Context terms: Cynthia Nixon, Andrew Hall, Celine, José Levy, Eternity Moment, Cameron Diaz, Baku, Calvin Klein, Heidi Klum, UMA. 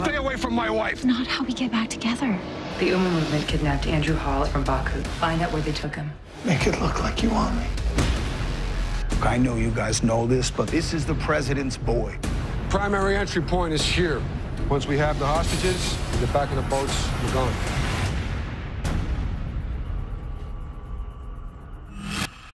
Stay away from my wife. Not how we get back together. The UMA movement kidnapped Andrew Hall from Baku. Find out where they took him. Make it look like you want me. Look, I know you guys know this, but this is the president's boy. Primary entry point is here. Once we have the hostages, get back in the boats, we're gone.